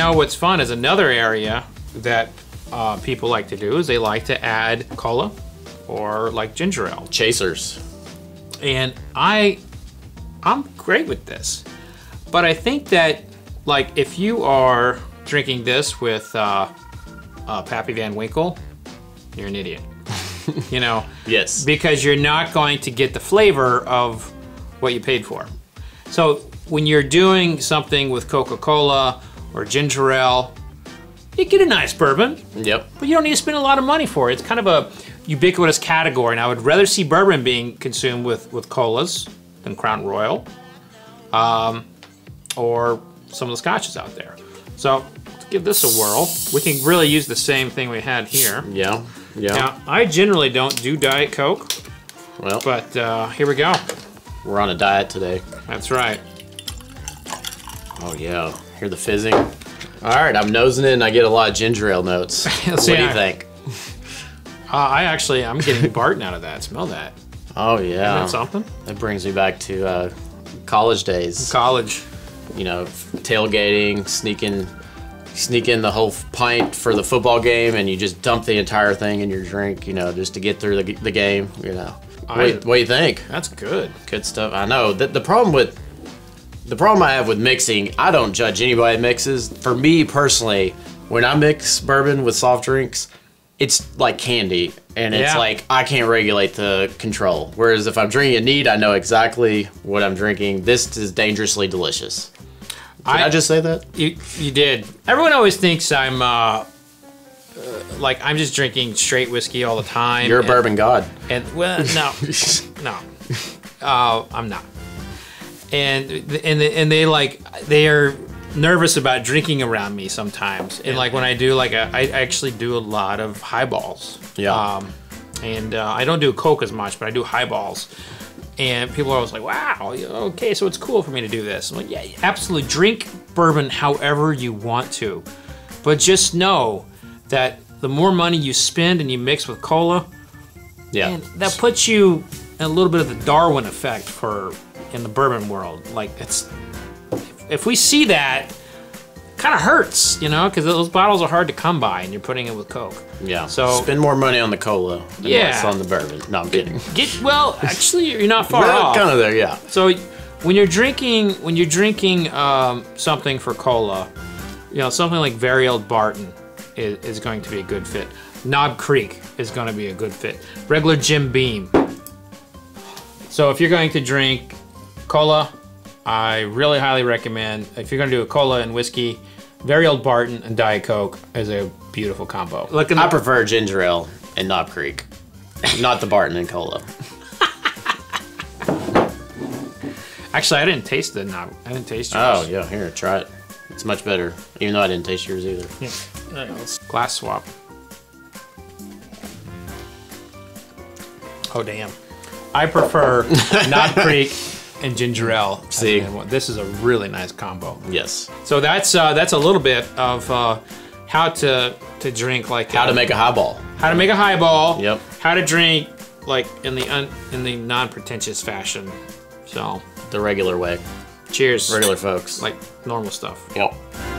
know what's fun is another area that people like to do is they like to add cola or like ginger ale. Chasers. And I'm great with this. But I think that like if you are drinking this with Pappy Van Winkle, you're an idiot. You know? Yes. Because you're not going to get the flavor of what you paid for. So when you're doing something with Coca-Cola or ginger ale, you get a nice bourbon. Yep. But you don't need to spend a lot of money for it. It's kind of a ubiquitous category, and I would rather see bourbon being consumed with colas than Crown Royal or some of the scotches out there. So let's give this a whirl. We can really use the same thing we had here. Yeah, yeah. Now, I generally don't do Diet Coke, well, but here we go. We're on a diet today. That's right. Oh yeah, hear the fizzing. All right, I'm nosing it and I get a lot of ginger ale notes. What do you think? I'm getting Barton out of that. Smell that. Oh yeah. Isn't that something? That brings me back to college days. College. You know, tailgating, sneak in the whole pint for the football game, and you just dump the entire thing in your drink, you know, just to get through the game, you know. What do you think? That's good. Good stuff. I know. The problem I have with mixing, I don't judge anybody that mixes. For me personally, when I mix bourbon with soft drinks, it's like candy, and it's like I can't regulate the control. Whereas if I'm drinking it neat, I know exactly what I'm drinking. This is dangerously delicious. Did I just say that? You did. Everyone always thinks I'm like I'm just drinking straight whiskey all the time. You're a bourbon god. And well, no, no, I'm not. And they are nervous about drinking around me sometimes, and like when I do I actually do a lot of highballs. Yeah. I don't do Coke as much, but I do highballs, and people are always like, "Wow, okay, so it's cool for me to do this." I'm like, "Yeah, absolutely. Drink bourbon however you want to, but just know that the more money you spend and you mix with cola, and that puts you in a little bit of the Darwin effect in the bourbon world. Like it's." If we see that, it kind of hurts, you know, because those bottles are hard to come by, and you're putting it with Coke. Yeah. So spend more money on the cola than less on the bourbon. No, I'm kidding. Well, actually, you're not far off. Kind of there, yeah. So when you're drinking something for cola, you know, something like Very Old Barton is going to be a good fit. Knob Creek is going to be a good fit. Regular Jim Beam. So if you're going to drink cola, I really highly recommend, if you're gonna do a cola and whiskey, Very Old Barton and Diet Coke is a beautiful combo. Look, I prefer ginger ale and Knob Creek, not the Barton and cola. Actually, I didn't taste the Knob. I didn't taste yours. Oh yeah, here, try it. It's much better, even though I didn't taste yours either. Yeah. Glass swap. Oh damn. I prefer Knob Creek and ginger ale. See, this is a really nice combo. Yes. So that's a little bit of how to drink, like how to make a highball. How to make a highball. Yep. How to drink like in the non-pretentious fashion. So the regular way. Cheers. Regular folks. Like normal stuff. Yep.